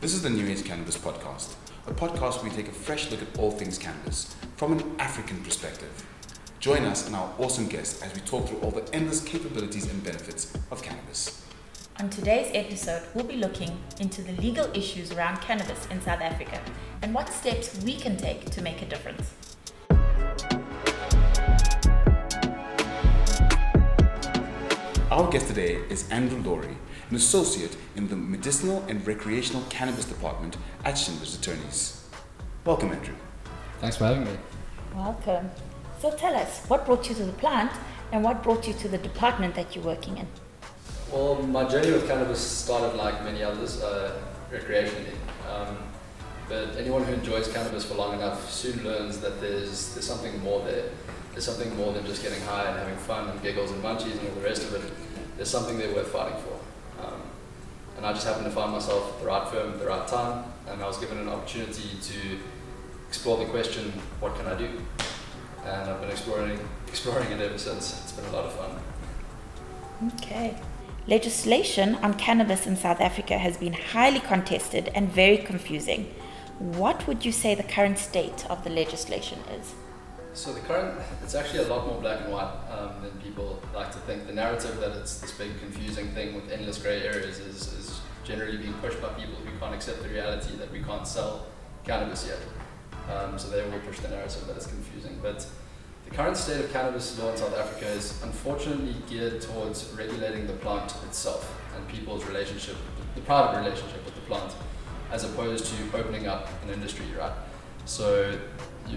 This is the New Age Cannabis podcast, a podcast where we take a fresh look at all things cannabis from an African perspective. Join us and our awesome guests as we talk through all the endless capabilities and benefits of cannabis. On today's episode, we'll be looking into the legal issues around cannabis in South Africa and what steps we can take to make a difference. Our guest today is Andrew Lawrie, an associate in the Medicinal and Recreational Cannabis Department at Schindler's Attorneys. Welcome, Andrew. Thanks for having me. Welcome. So tell us, what brought you to the plant and what brought you to the department that you're working in? Well, my journey with cannabis started like many others, recreationally. But anyone who enjoys cannabis for long enough soon learns that there's something more there. There's something more than just getting high and having fun and giggles and munchies and all the rest of it. There's something there worth fighting for. And I just happened to find myself at the right firm at the right time, and I was given an opportunity to explore the question, what can I do? And I've been exploring it ever since. It's been a lot of fun. Okay. Legislation on cannabis in South Africa has been highly contested and very confusing. What would you say the current state of the legislation is? So it's actually a lot more black and white than people like to think. The narrative that it's this big confusing thing with endless grey areas is generally being pushed by people who can't accept the reality that we can't sell cannabis yet. So they will push the narrative that it's confusing. But the current state of cannabis law in South Africa is unfortunately geared towards regulating the plant itself and people's relationship, the private relationship with the plant, as opposed to opening up an industry, right? So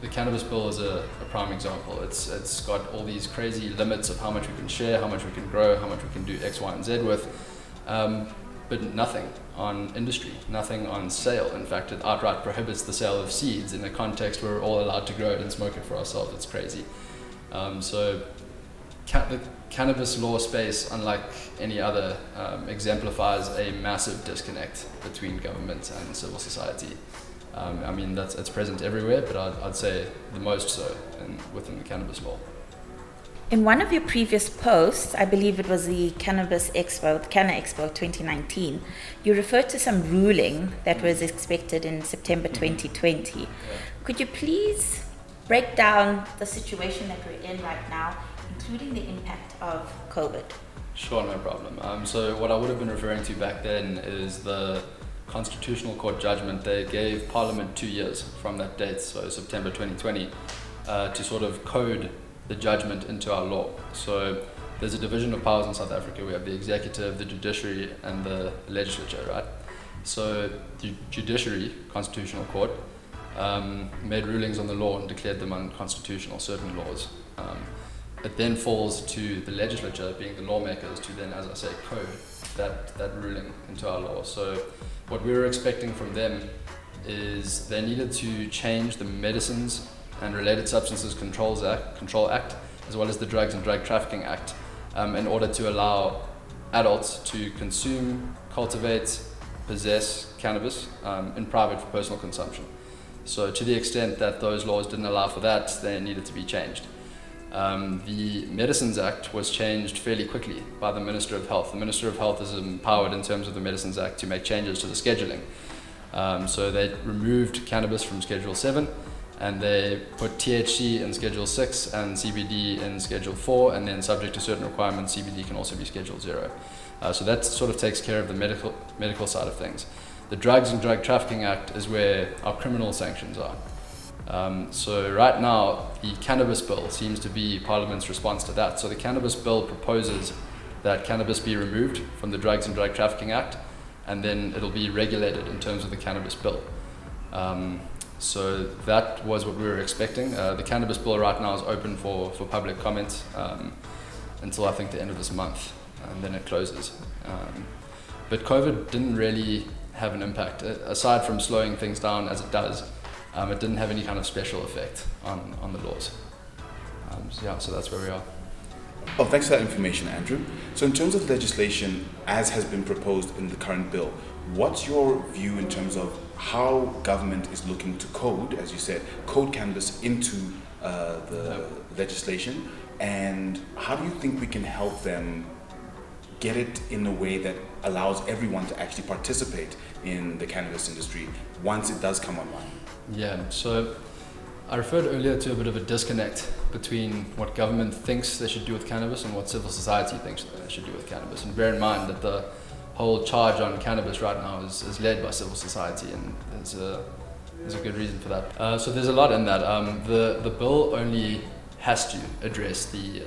the cannabis bill is a prime example. It's got all these crazy limits of how much we can share, how much we can grow, how much we can do X, Y, and Z with, but nothing on industry, nothing on sale. In fact, it outright prohibits the sale of seeds in a context where we're all allowed to grow it and smoke it for ourselves. It's crazy. So the cannabis law space, unlike any other, exemplifies a massive disconnect between government and civil society. I mean, it's present everywhere, but I'd say the most so within the cannabis law. In one of your previous posts, I believe it was the Cannabis Expo, the Canna Expo 2019, you referred to some ruling that was expected in September 2020. Yeah. Could you please break down the situation that we're in right now, including the impact of COVID? Sure, no problem. So what I would have been referring to back then is the Constitutional Court judgment. They gave Parliament 2 years from that date, so September 2020, to sort of code the judgment into our law. So there's a division of powers in South Africa. We have the executive, the judiciary, and the legislature, right? So the judiciary, Constitutional Court, made rulings on the law and declared them unconstitutional, certain laws. It then falls to the legislature, being the lawmakers, to then, as I say, code that ruling into our law. So what we were expecting from them is they needed to change the Medicines and Related Substances Control Act, as well as the Drugs and Drug Trafficking Act, in order to allow adults to consume, cultivate, possess cannabis in private for personal consumption. So to the extent that those laws didn't allow for that, they needed to be changed. The Medicines Act was changed fairly quickly by the Minister of Health. The Minister of Health is empowered in terms of the Medicines Act to make changes to the scheduling. So they removed cannabis from Schedule 7, and they put THC in Schedule 6 and CBD in Schedule 4, and then subject to certain requirements, CBD can also be Schedule 0. So that sort of takes care of the medical side of things. The Drugs and Drug Trafficking Act is where our criminal sanctions are. So right now, the cannabis bill seems to be Parliament's response to that. So the cannabis bill proposes that cannabis be removed from the Drugs and Drug Trafficking Act, and then it'll be regulated in terms of the cannabis bill. So that was what we were expecting. The cannabis bill right now is open for public comment until I think the end of this month, and then it closes. But COVID didn't really have an impact. Aside from slowing things down as it does, it didn't have any kind of special effect on the laws. So that's where we are. Oh, thanks for that information, Andrew. So in terms of legislation, as has been proposed in the current bill, what's your view in terms of how government is looking to code, as you said, code cannabis into the legislation, and how do you think we can help them get it in a way that allows everyone to actually participate in the cannabis industry once it does come online? Yeah, so I referred earlier to a bit of a disconnect between what government thinks they should do with cannabis and what civil society thinks that they should do with cannabis. And bear in mind that the whole charge on cannabis right now is led by civil society, and there's a good reason for that. So there's a lot in that. The bill only has to address the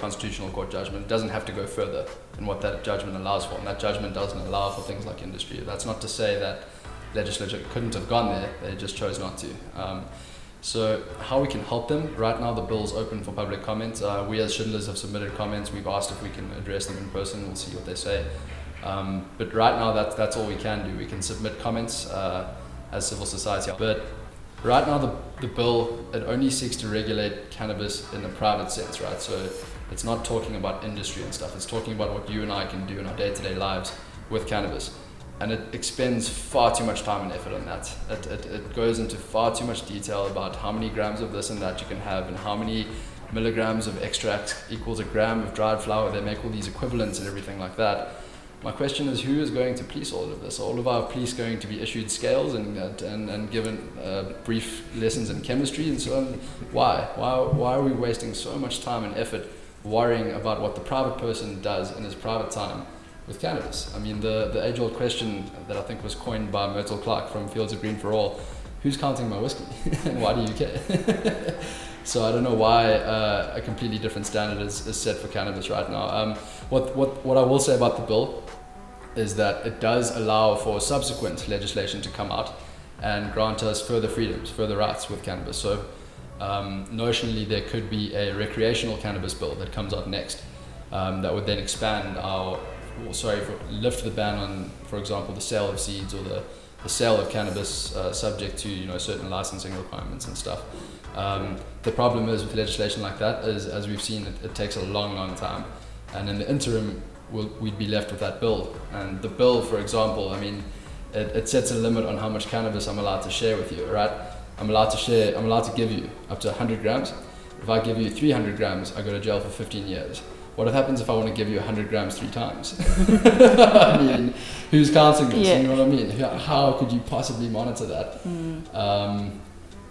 Constitutional Court judgment. It doesn't have to go further than what that judgment allows for, and that judgment doesn't allow for things like industry. That's not to say that legislature couldn't have gone there, they just chose not to. So how we can help them? Right now the bill's open for public comment. We as Schindler's have submitted comments. We've asked if we can address them in person. We'll see what they say. But right now that's all we can do. We can submit comments as civil society. But right now the bill, it only seeks to regulate cannabis in a private sense, right? So it's not talking about industry and stuff. It's talking about what you and I can do in our day-to-day lives with cannabis. And it expends far too much time and effort on that. It goes into far too much detail about how many grams of this and that you can have and how many milligrams of extract equals a gram of dried flour. They make all these equivalents and everything like that. My question is, who is going to police all of this? Are all of our police going to be issued scales and given brief lessons in chemistry and so on? Why are we wasting so much time and effort worrying about what the private person does in his private time with cannabis? I mean, the age-old question that I think was coined by Myrtle Clark from Fields of Green for All: who's counting my whiskey? And why do you care? So I don't know why a completely different standard is set for cannabis right now. What I will say about the bill is that it does allow for subsequent legislation to come out and grant us further freedoms, further rights with cannabis. So notionally there could be a recreational cannabis bill that comes out next that would then expand our, lift the ban on, for example, the sale of seeds or the sale of cannabis subject to, you know, certain licensing requirements and stuff. The problem is with legislation like that is, as we've seen, it takes a long time. And in the interim, we'd be left with that bill. And the bill, for example, I mean, it sets a limit on how much cannabis I'm allowed to share with you, right? I'm allowed to give you up to 100 grams. If I give you 300 grams, I go to jail for 15 years. What happens if I want to give you 100 grams 3 times? I mean, who's counting this? Yeah. You know what I mean? How could you possibly monitor that? Mm.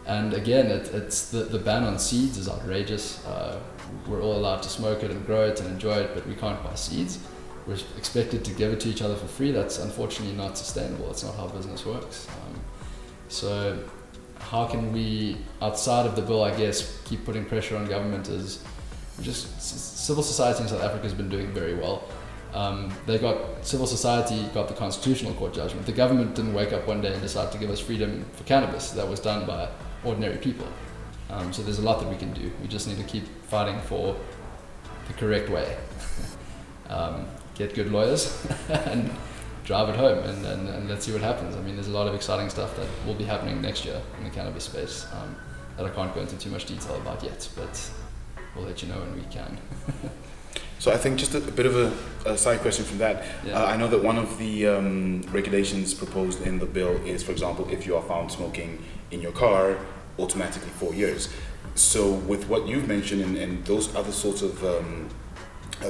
And again, it's the ban on seeds is outrageous. We're all allowed to smoke it and grow it and enjoy it, but we can't buy seeds. We're expected to give it to each other for free. That's unfortunately not sustainable. It's not how business works. So how can we, outside of the bill, I guess, keep putting pressure on government is, civil society in South Africa has been doing very well. Civil society got the Constitutional Court judgment. The government didn't wake up one day and decide to give us freedom for cannabis. That was done by ordinary people. So there's a lot that we can do. We just need to keep fighting for the correct way. Get good lawyers and drive it home and let's see what happens. I mean, there's a lot of exciting stuff that will be happening next year in the cannabis space that I can't go into too much detail about yet, but we'll let you know when we can. So I think just a bit of a side question from that. Yeah. I know that one of the regulations proposed in the bill is, for example, if you are found smoking in your car, automatically 4 years. So with what you've mentioned and those other sorts of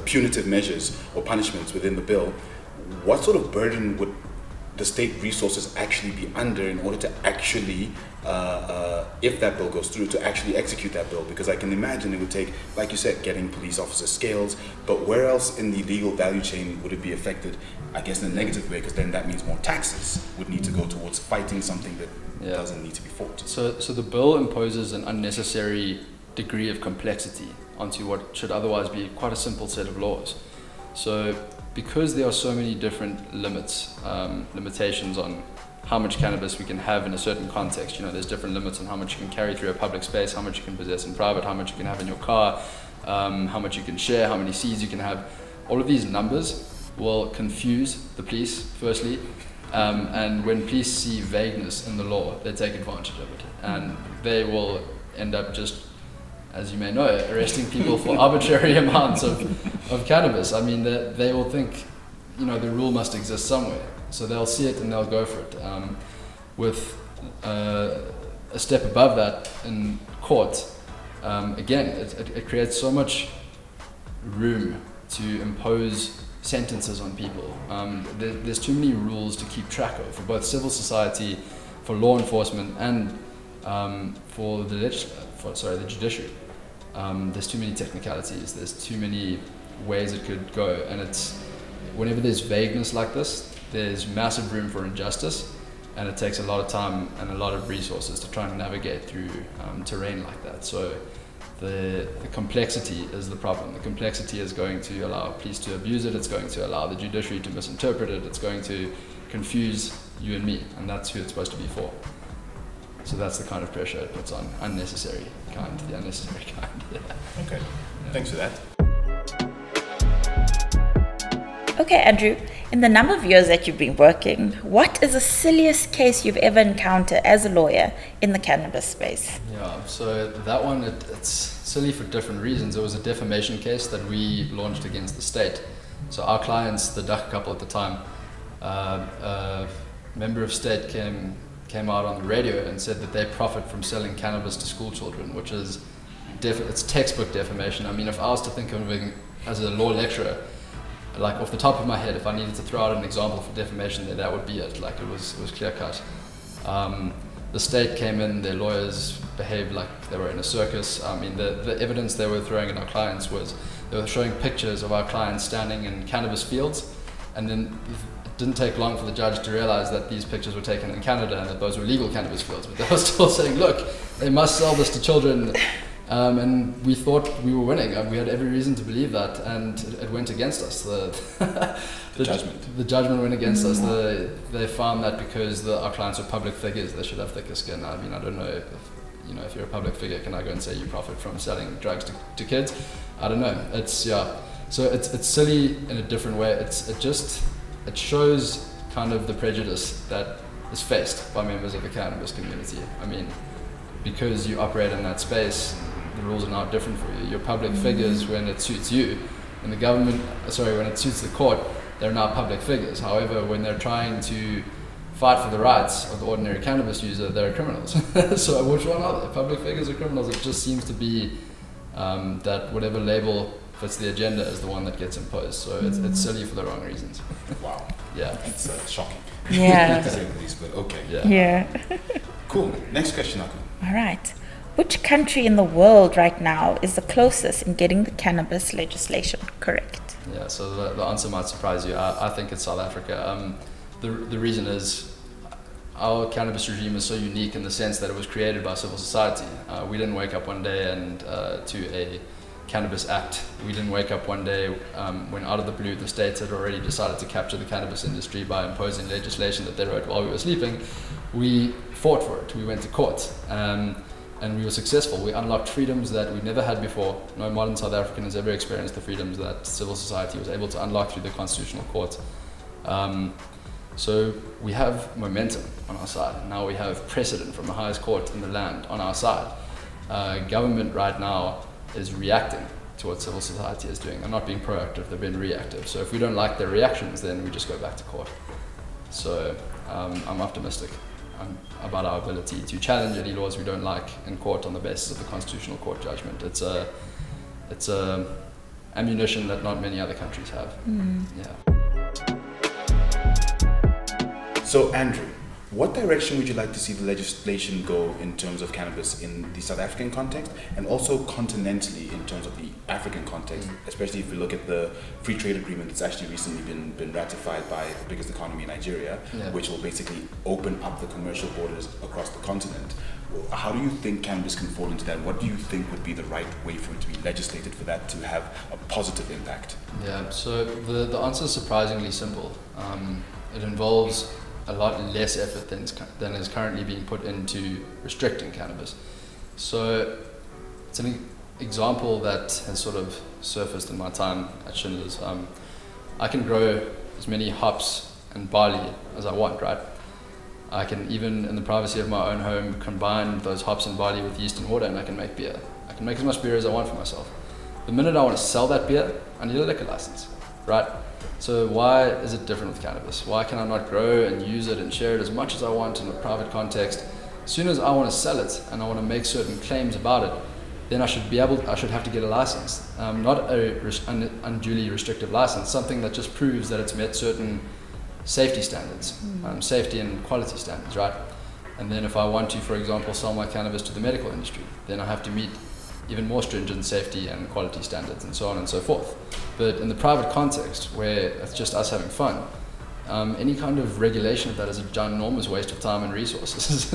punitive measures or punishments within the bill, what sort of burden would the state resources actually be under in order to actually, if that bill goes through, to actually execute that bill? Because I can imagine it would take, like you said, getting police officers scales, but where else in the legal value chain would it be affected, I guess, in a negative way? Because then that means more taxes would need to go towards fighting something that doesn't need to be fought. So the bill imposes an unnecessary degree of complexity onto what should otherwise be quite a simple set of laws. So because there are so many different limitations on how much cannabis we can have in a certain context, you know, there's different limits on how much you can carry through a public space, how much you can possess in private, how much you can have in your car, how much you can share, how many seeds you can have. All of these numbers will confuse the police, firstly, and when police see vagueness in the law, they take advantage of it, and they will end up just, as you may know, arresting people for arbitrary amounts of cannabis. I mean, they will think, you know, the rule must exist somewhere. So they'll see it and they'll go for it. With a step above that in court, again, it creates so much room to impose sentences on people. There's too many rules to keep track of for both civil society, for law enforcement, and for the judiciary. There's too many technicalities. There's too many ways it could go, and it's whenever there's vagueness like this, there's massive room for injustice, and it takes a lot of time and a lot of resources to try and navigate through terrain like that. So the complexity is the problem. The complexity is going to allow police to abuse it. It's going to allow the judiciary to misinterpret it. It's going to confuse you and me, and that's who it's supposed to be for. So that's the kind of pressure it puts on, unnecessary kind, the unnecessary kind. Yeah. Okay, yeah. Thanks for that. Okay, Andrew, in the number of years that you've been working, what is the silliest case you've ever encountered as a lawyer in the cannabis space? Yeah, so that one, it's silly for different reasons. It was a defamation case that we launched against the state. So our clients, the Duck couple at the time, a member of state came out on the radio and said that they profit from selling cannabis to school children, which is it's textbook defamation. I mean, if I was to think of it as a law lecturer, like off the top of my head, if I needed to throw out an example for defamation, that would be it. Like it was clear cut. The state came in, their lawyers behaved like they were in a circus. I mean, the evidence they were throwing at our clients was they were showing pictures of our clients standing in cannabis fields, and then it didn't take long for the judge to realize that these pictures were taken in Canada and that those were legal cannabis fields, but they were still saying, look, they must sell this to children. And we thought we were winning. We had every reason to believe that, and it went against us. The judgment went against us. They found that because our clients were public figures, they should have thicker skin. I mean, I don't know if you're a public figure, can I go and say you profit from selling drugs to kids? I don't know. So it's silly in a different way. It shows kind of the prejudice that is faced by members of the cannabis community. I mean, because you operate in that space, the rules are now different for you. You're public figures when it suits you, and the government, sorry, when it suits the court, they're now public figures. However, when they're trying to fight for the rights of the ordinary cannabis user, they're criminals. So which one are they? Public figures or criminals? It just seems to be that whatever label fits the agenda is the one that gets imposed. So it's silly for the wrong reasons. Wow. Yeah. It's shocking. Yeah. But okay. Yeah. Yeah. Cool. Next question, Aku. All right. Which country in the world right now is the closest in getting the cannabis legislation correct? Yeah, so the answer might surprise you. I think it's South Africa. The reason is our cannabis regime is so unique in the sense that it was created by civil society. We didn't wake up one day and to a cannabis act. We didn't wake up one day when out of the blue the states had already decided to capture the cannabis industry by imposing legislation that they wrote while we were sleeping. We fought for it. We went to court, and we were successful. We unlocked freedoms that we never had before. No modern South African has ever experienced the freedoms that civil society was able to unlock through the Constitutional Court. So we have momentum on our side. Now we have precedent from the highest court in the land on our side. Government right now is reacting to what civil society is doing. They're not being proactive, they've been reactive. So if we don't like their reactions, then we just go back to court. So I'm optimistic about our ability to challenge any laws we don't like in court on the basis of the Constitutional Court judgment. It's a ammunition that not many other countries have. Yeah. So Andrew, what direction would you like to see the legislation go in terms of cannabis in the South African context, and also continentally in terms of the African context, especially if we look at the free trade agreement that's actually recently been ratified by the biggest economy in Nigeria, yeah, which will basically open up the commercial borders across the continent? How do you think cannabis can fall into that? What do you think would be the right way for it to be legislated for that to have a positive impact? Yeah, so the answer is surprisingly simple. It involves a lot less effort than is currently being put into restricting cannabis. So it's an example that has sort of surfaced in my time at Schindler's. I can grow as many hops and barley as I want, right? I can even, in the privacy of my own home, combine those hops and barley with yeast and water, and I can make beer. I can make as much beer as I want for myself. The minute I want to sell that beer, I need a liquor license, right? So why is it different with cannabis? Why can I not grow and use it and share it as much as I want in a private context? As soon as I want to sell it and I want to make certain claims about it, then I should be able, I should have to get a license, not a unduly restrictive license, something that just proves that it's met certain safety standards, safety and quality standards, right? And then if I want to, for example, sell my cannabis to the medical industry, then I have to meet even more stringent safety and quality standards and so on and so forth. But in the private context, where it's just us having fun, any kind of regulation of that is a ginormous waste of time and resources.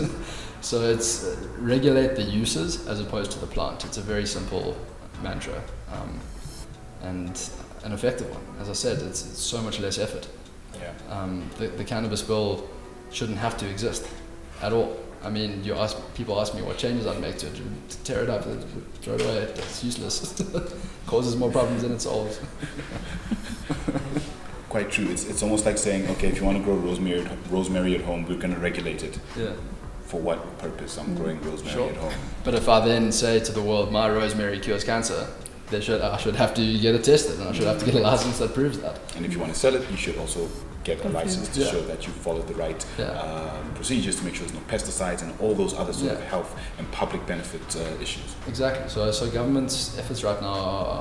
So it's regulate the uses as opposed to the plant. It's a very simple mantra, and an effective one. As I said, it's so much less effort. Yeah. The cannabis bill shouldn't have to exist at all. I mean, you ask, people ask me what changes I'd make to it. To tear it up, throw it away, it's useless. Causes more problems than it solves. Quite true. It's almost like saying, okay, if you want to grow rosemary at home, we're going to regulate it. Yeah. For what purpose? I'm growing rosemary at home. But if I then say to the world, my rosemary cures cancer, I should have to get it tested, and I should have to get a license that proves that. And if you want to sell it, you should also get a license to show that you followed the right procedures to make sure there's no pesticides and all those other sort of health and public benefit issues. Exactly. So government's efforts right now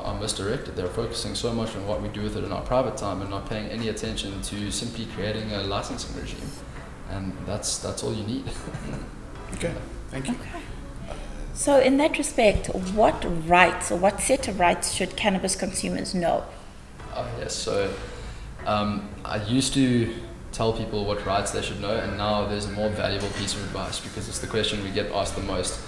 are misdirected. They're focusing so much on what we do with it in our private time and not paying any attention to simply creating a licensing regime. And that's all you need. Okay. Thank you. Okay. So in that respect, what rights or what set of rights should cannabis consumers know? Oh, yes, so I used to tell people what rights they should know, and now there's a more valuable piece of advice because it's the question we get asked the most.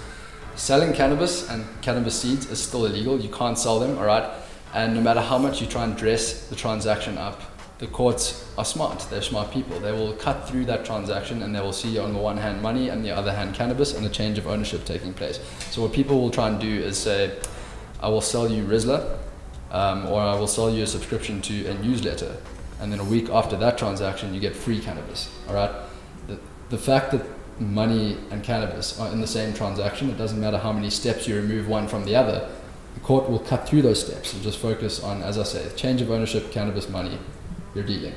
Selling cannabis and cannabis seeds is still illegal. You can't sell them, all right? And no matter how much you try and dress the transaction up, the courts are smart. They're smart people. They will cut through that transaction, and they will see on the one hand money and the other hand cannabis and a change of ownership taking place. So what people will try and do is say, I will sell you Rizla, or I will sell you a subscription to a newsletter, and then a week after that transaction you get free cannabis. All right? The fact that money and cannabis are in the same transaction, it doesn't matter how many steps you remove one from the other, the court will cut through those steps and just focus on, as I say, change of ownership, cannabis, money. You're dealing.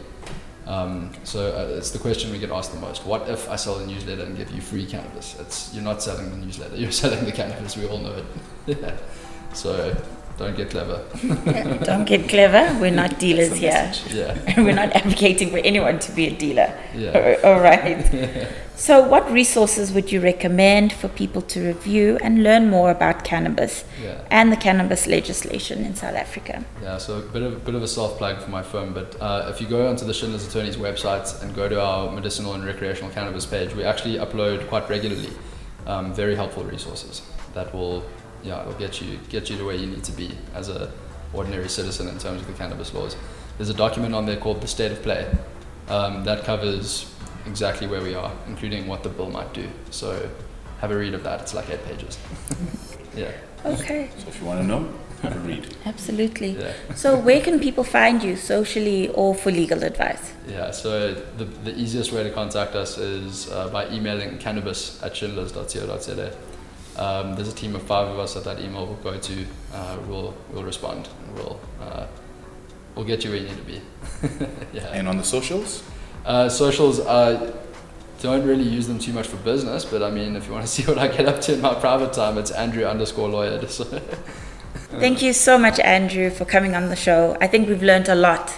It's the question we get asked the most. What if I sell the newsletter and give you free cannabis? You're not selling the newsletter, you're selling the cannabis, we all know it. Yeah. So don't get clever. Don't get clever, we're not dealers here. Yeah. We're not advocating for anyone to be a dealer. Yeah. All right. Yeah. So what resources would you recommend for people to review and learn more about cannabis and the cannabis legislation in South Africa? Yeah, so a bit of a self-plug for my firm, but if you go onto the Schindler's Attorneys website and go to our medicinal and recreational cannabis page, we actually upload quite regularly very helpful resources that will it'll get you to where you need to be as an ordinary citizen in terms of the cannabis laws. There's a document on there called The State of Play that covers exactly where we are, including what the bill might do. So have a read of that. It's like 8 pages. Yeah. Okay. So if you want to know, have a read. Absolutely. Yeah. So where can people find you socially or for legal advice? Yeah, so the easiest way to contact us is by emailing cannabis@schindlers.co.za. There's a team of 5 of us at that email we'll go to. We'll respond. We'll get you where you need to be. Yeah. And on the socials? Socials, don't really use them too much for business, but I mean, if you want to see what I get up to in my private time, it's Andrew_lawyer. So. Thank you so much, Andrew, for coming on the show. I think we've learned a lot.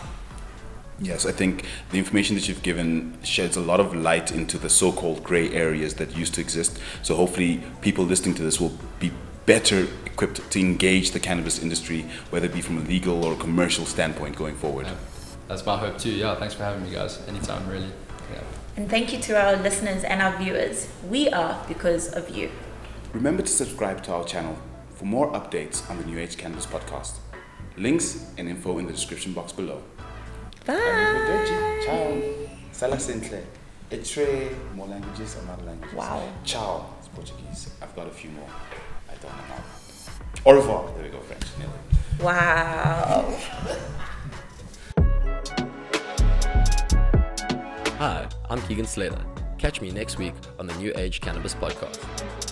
Yes, I think the information that you've given sheds a lot of light into the so-called grey areas that used to exist. So hopefully people listening to this will be better equipped to engage the cannabis industry, whether it be from a legal or commercial standpoint going forward. That's my hope too. Yeah, thanks for having me, guys. Anytime, really. Yeah. And thank you to our listeners and our viewers. We are because of you. Remember to subscribe to our channel for more updates on the New Age Cannabis podcast. Links and info in the description box below. Bye. Ciao. Sala Sintle. Etre more languages and other languages. Wow. Ciao. It's Portuguese. I've got a few more. I don't know how. Au revoir. There we go, French. Nailed it. Wow. Hi, I'm Keegan Slater. Catch me next week on the New Age Cannabis Podcast.